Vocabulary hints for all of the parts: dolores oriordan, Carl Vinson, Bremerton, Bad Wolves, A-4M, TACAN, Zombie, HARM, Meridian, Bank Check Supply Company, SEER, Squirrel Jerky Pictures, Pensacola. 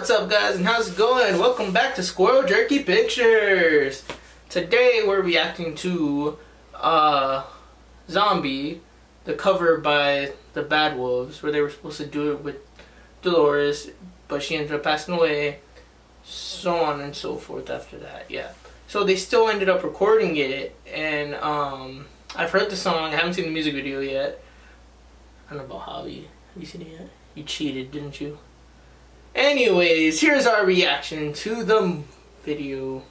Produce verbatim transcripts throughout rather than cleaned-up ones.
What's up, guys, and how's it going? Welcome back to Squirrel Jerky Pictures. Today we're reacting to uh, Zombie, the cover by the Bad Wolves, where they were supposed to do it with Dolores, but she ended up passing away, so on and so forth after that, yeah. So they still ended up recording it, and um, I've heard the song, I haven't seen the music video yet. I don't know about Javi. Have you seen it yet? You cheated, didn't you? Anyways, here's our reaction to the video.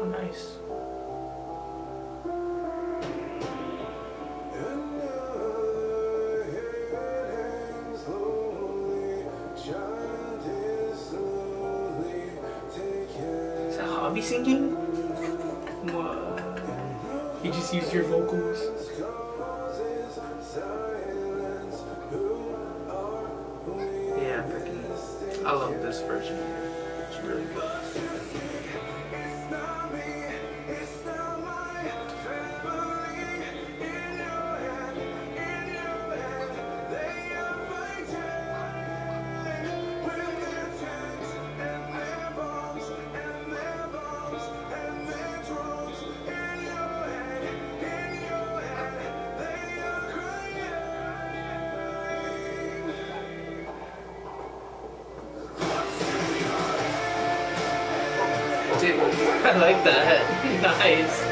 Oh, nice. Be singing? What? You just used your vocals. Yeah, freaking. I love this version here. It's really good. Dude, I like that. Nice.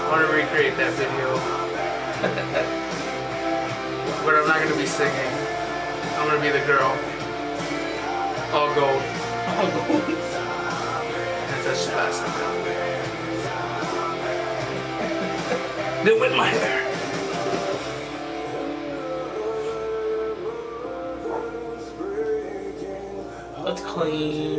I want to recreate that video. But I'm not going to be singing. I'm going to be the girl. All gold. All gold. And that's just last time. They went my hair. That's clean.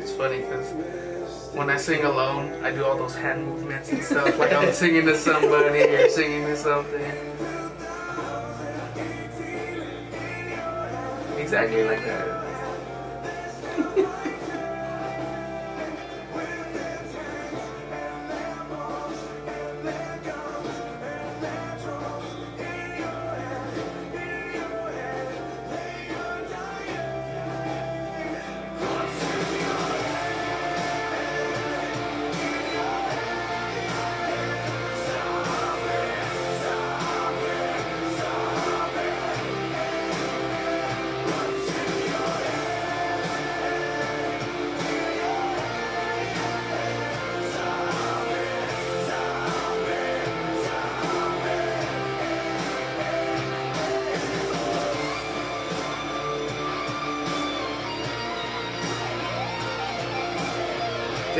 It's funny because when I sing alone, I do all those hand movements and stuff. Like I'm singing to somebody or singing to something. Exactly like that.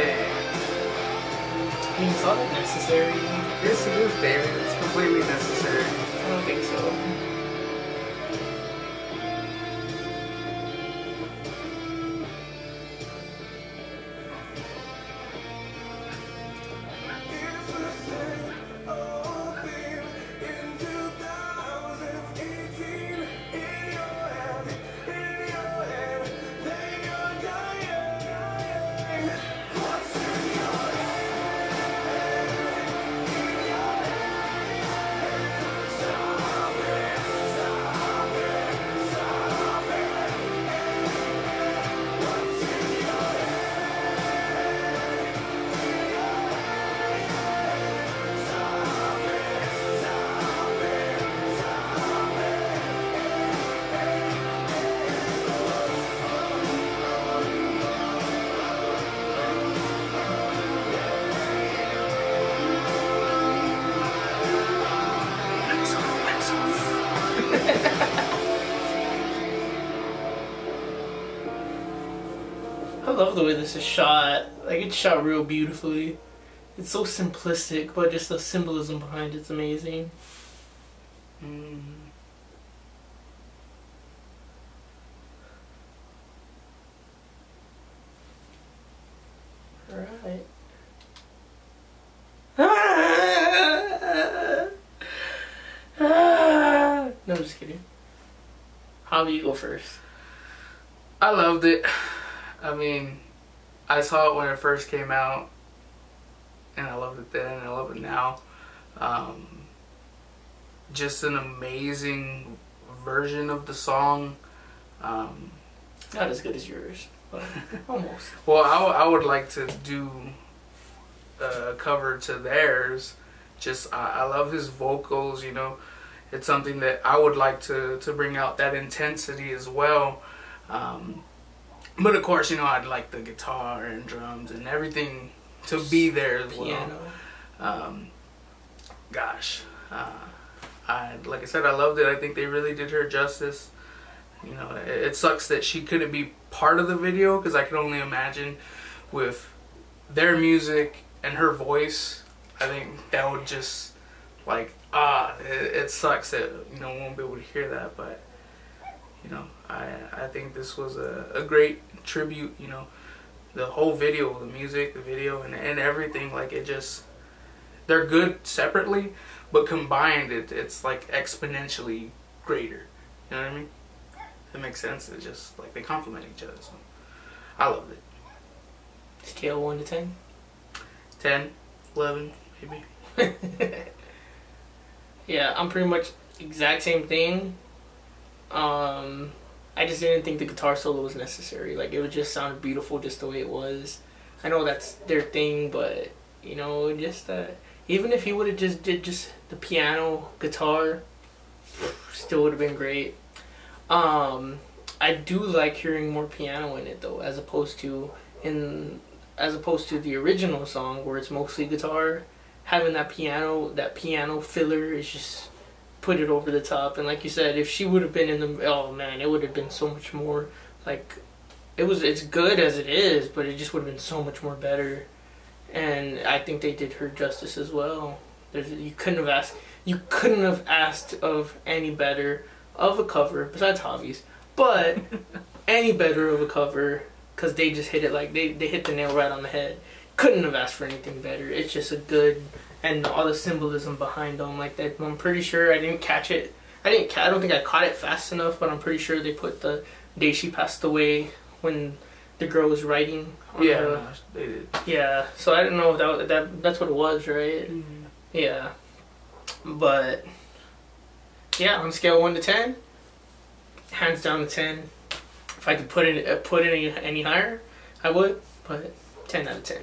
I mean, it's all necessary. Yes, it is, baby. It's completely necessary. I don't think so. I love the way this is shot. Like, it's shot real beautifully. It's so simplistic, but just the symbolism behind it's amazing. Mm. right. No, I'm just kidding. Hobby, you go first. I loved it. I mean, I saw it when it first came out, and I loved it then, and I love it now. Um, just an amazing version of the song. Um, Not as good as yours, but almost. Well, I, w I would like to do a cover to theirs. Just, I, I love his vocals, you know. It's something that I would like to, to bring out, that intensity as well. Um, but of course, you know, I'd like the guitar and drums and everything to be there as Piano. well. Um, gosh, uh, I, like I said, I loved it. I think they really did her justice. You know, it, it sucks that she couldn't be part of the video, because I can only imagine with their music and her voice, I think that would just, like, ah, it, it sucks that, you know, won't be able to hear that, but, you know, I I think this was a, a great tribute, you know, the whole video, the music, the video, and, and everything, like, it just, they're good separately, but combined, it, it's, like, exponentially greater, you know what I mean? That makes sense. It's just, like, they complement each other, so I loved it. Scale one to ten? ten, eleven, maybe. Yeah, I'm pretty much exact same thing. Um, I just didn't think the guitar solo was necessary. Like, it would just sound beautiful just the way it was. I know that's their thing, but, you know, just uh, even if he would have just did just the piano, guitar, still would have been great. Um, I do like hearing more piano in it though, as opposed to in as opposed to the original song where it's mostly guitar. Having that piano, that piano filler is just put it over the top. And like you said, if she would have been in the, oh man, it would have been so much more, like, it was, it's good as it is, but it just would have been so much more better. And I think they did her justice as well. There's, you couldn't have asked, you couldn't have asked of any better of a cover, besides Hobbies, but any better of a cover, because they just hit it like, they, they hit the nail right on the head. Couldn't have asked for anything better. It's just a good, and all the symbolism behind them, like that. I'm pretty sure I didn't catch it. I didn't. I don't think I caught it fast enough. But I'm pretty sure they put the day she passed away when the girl was writing. On yeah, the, no, they did. Yeah. So I didn't know if that, that that's what it was, right? Mm-hmm. Yeah. But yeah, on scale one to ten, hands down a ten. If I could put it put it any, any higher, I would. But ten out of ten.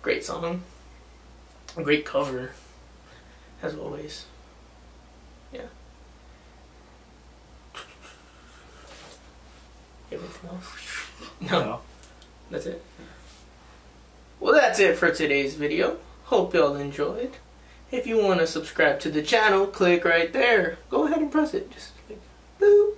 Great song, great cover, as always. Yeah. Anything else? No. no. That's it. Well, that's it for today's video. Hope y'all enjoyed. If you want to subscribe to the channel, click right there. Go ahead and press it. Just click, boop,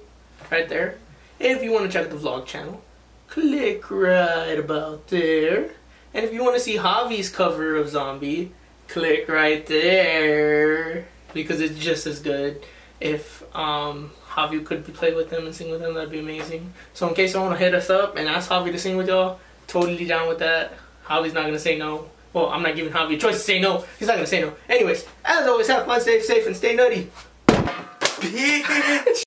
right there. If you want to check the vlog channel, click right about there. And if you want to see Javi's cover of Zombie, click right there, because it's just as good. If um, Javi could play with them and sing with them, that'd be amazing. So in case you want to hit us up and ask Javi to sing with y'all, totally down with that. Javi's not going to say no. Well, I'm not giving Javi a choice to say no. He's not going to say no. Anyways, as always, have fun, stay safe, and stay nutty. Bitch.